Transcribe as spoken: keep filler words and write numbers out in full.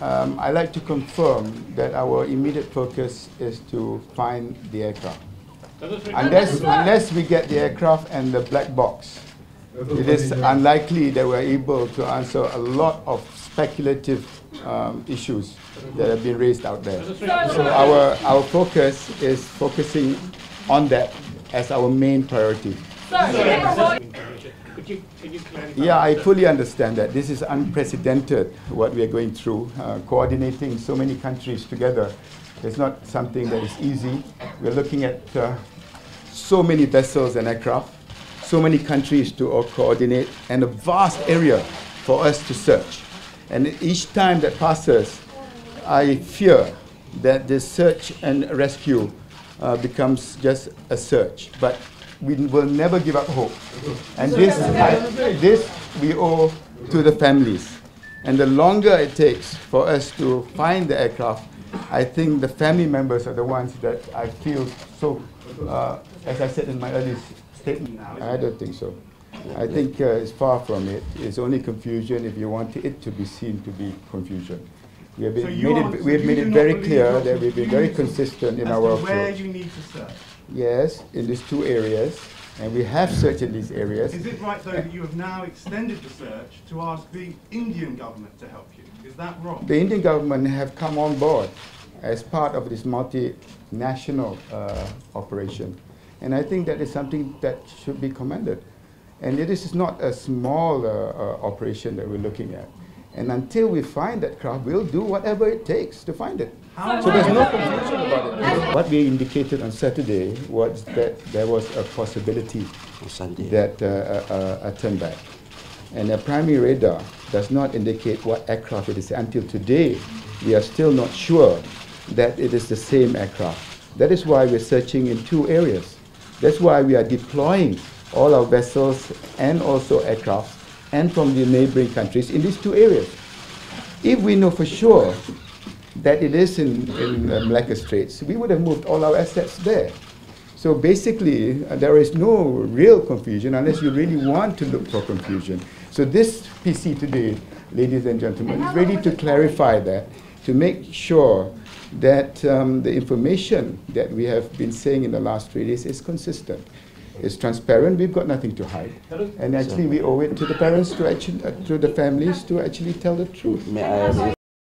um, I'd like to confirm that our immediate focus is to find the aircraft. Unless, unless we get the aircraft and the black box, it is unlikely that we're able to answer a lot of speculative um, issues that have been raised out there. So our, our focus is focusing on that as our main priority. Yeah, I fully understand that. This is unprecedented, what we are going through, uh, coordinating so many countries together. It's not something that is easy. We're looking at uh, so many vessels and aircraft, so many countries to all coordinate, and a vast area for us to search. And each time that passes, I fear that this search and rescue uh, becomes just a search. But we will never give up hope. And this, this we owe to the families. And the longer it takes for us to find the aircraft, I think the family members are the ones that I feel so, uh, as I said in my early statement, I don't think so. I think uh, it's far from it. It's only confusion if you want it to be seen to be confusion. We have, so made, it, we have made it very clear that we've been very consistent in our approach. Where you need to search? Yes, in these two areas. And we have searched in these areas. Is it right, though, that you have now extended the search to ask the Indian government to help you? Is that wrong? The Indian government have come on board as part of this multinational uh, operation. And I think that is something that should be commended. And this is not a small uh, uh, operation that we're looking at. And until we find that craft, we'll do whatever it takes to find it. How? So there's no confusion about it. What we indicated on Saturday was that there was a possibility that uh, uh, uh, a turnback. And a primary radar does not indicate what aircraft it is. Until today, we are still not sure that it is the same aircraft. That is why we're searching in two areas. That's why we are deploying all our vessels and also aircraft and from the neighboring countries in these two areas. If we know for sure that it is in, in uh, Malacca Straits, we would have moved all our assets there. So basically, uh, there is no real confusion unless you really want to look for confusion. So this P C today, ladies and gentlemen, is ready to clarify that, to make sure that um, the information that we have been saying in the last three days is consistent. It's transparent. We've got nothing to hide, and actually, we owe it to the parents, to actually, uh, to the families, to actually tell the truth.